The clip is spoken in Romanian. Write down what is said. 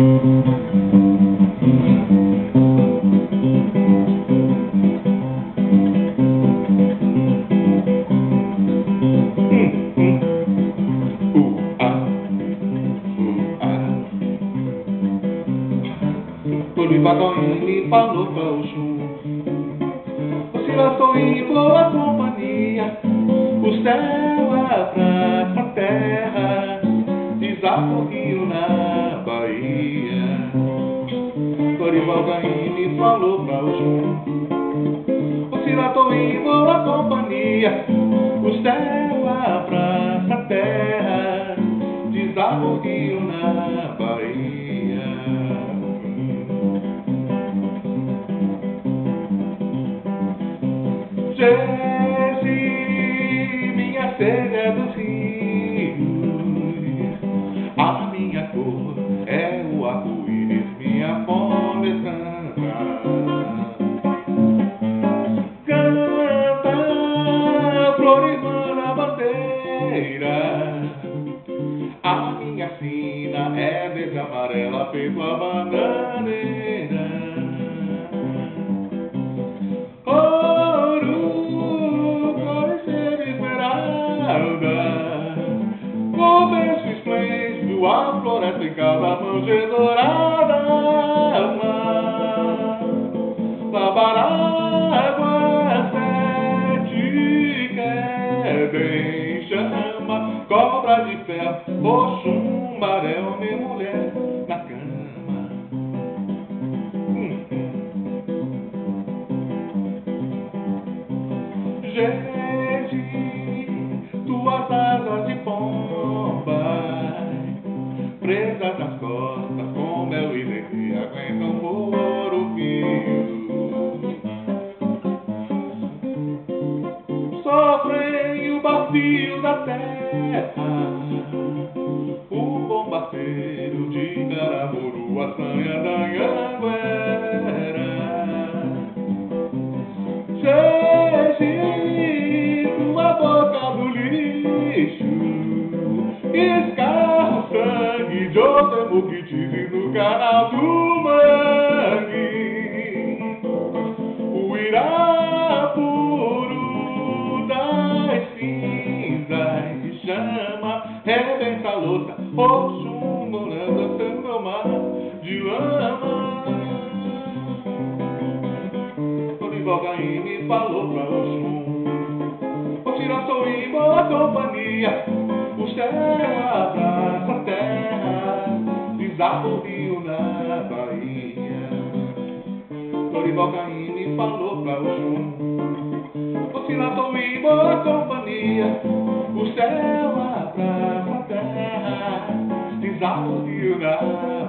O céu abraça a terra, desafio da